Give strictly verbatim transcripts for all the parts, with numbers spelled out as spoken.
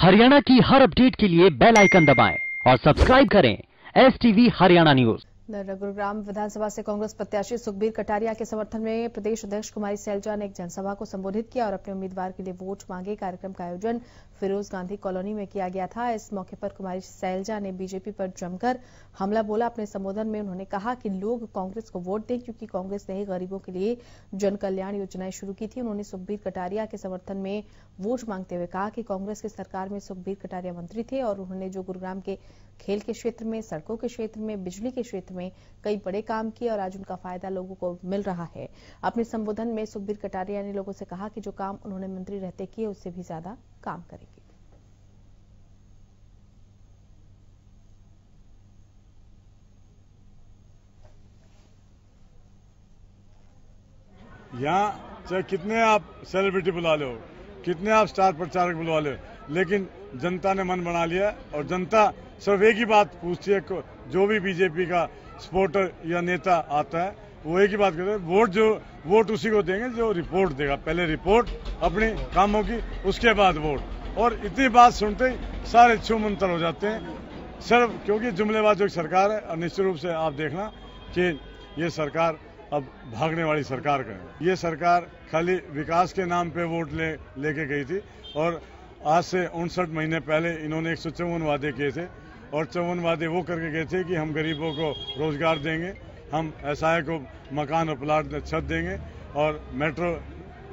हरियाणा की हर अपडेट के लिए बेल आइकन दबाएं और सब्सक्राइब करें एसटीवी हरियाणा न्यूज। गुरुग्राम विधानसभा से कांग्रेस प्रत्याशी सुखबीर कटारिया के समर्थन में प्रदेश अध्यक्ष कुमारी सैलजा ने एक जनसभा को संबोधित किया और अपने उम्मीदवार के लिए वोट मांगे। कार्यक्रम का आयोजन फिरोज गांधी कॉलोनी में किया गया था। इस मौके पर कुमारी सैलजा ने बीजेपी पर जमकर हमला बोला। अपने संबोधन में उन्होंने कहा कि लोग कांग्रेस को वोट दें क्योंकि कांग्रेस ने ही गरीबों के लिए जनकल्याण योजनाएं शुरू की थी। उन्होंने सुखबीर कटारिया के समर्थन में वोट मांगते हुए कहा कि कांग्रेस की सरकार में सुखबीर कटारिया मंत्री थे और उन्होंने जो गुरुग्राम के खेल के क्षेत्र में, सड़कों के क्षेत्र में, बिजली के क्षेत्र में कई बड़े काम किए और आज उनका फायदा लोगों को मिल रहा है। अपने संबोधन में सुखबीर कटारिया ने लोगों से कहा कि जो काम उन्होंने मंत्री रहते किए उससे भी ज्यादा काम करेंगे। यहाँ चाहे कितने आप सेलिब्रिटी बुला लो, कितने आप स्टार प्रचारक बुलवा लो, लेकिन जनता ने मन बना लिया और जनता सिर्फ एक ही बात पूछती है। जो भी बीजेपी का सपोर्टर या नेता आता है वो एक ही बात करते हैं, वोट जो वोट उसी को देंगे जो रिपोर्ट देगा। पहले रिपोर्ट अपने कामों की, उसके बाद वोट। और इतनी बात सुनते ही सारे छूमंतर हो जाते हैं, सिर्फ क्योंकि जुमलेबाज एक सरकार है। और निश्चित रूप से आप देखना कि ये सरकार अब भागने वाली सरकार का है। ये सरकार खाली विकास के नाम पे वोट ले लेके गई थी और आज से उनसठ महीने पहले इन्होंने एक सौ चौवन वादे किए थे और चौवन वादे वो करके गए थे कि हम गरीबों को रोजगार देंगे, हम एसआई को मकान और प्लाट छत देंगे और मेट्रो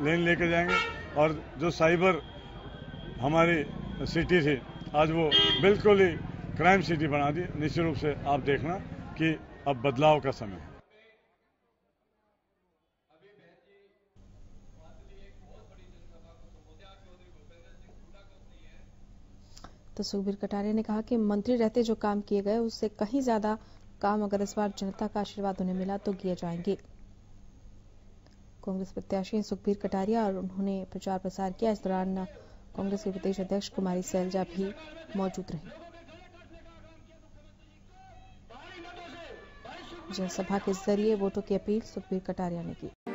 लेन लेके जाएंगे। और जो साइबर हमारी सिटी थी आज वो बिल्कुल ही क्राइम सिटी बना दी। निश्चित रूप से आप देखना कि अब बदलाव का समय है। तो सुखबीर कटारिया ने कहा कि मंत्री रहते जो काम किए गए उससे कहीं ज्यादा काम अगर इस बार जनता का आशीर्वाद उन्हें मिला तो किए जाएंगे। कांग्रेस प्रत्याशी सुखबीर कटारिया और उन्होंने प्रचार प्रसार किया। इस दौरान कांग्रेस के प्रदेश अध्यक्ष कुमारी सैलजा भी मौजूद रही। जनसभा के जरिए वोटों की अपील सुखबीर कटारिया ने की।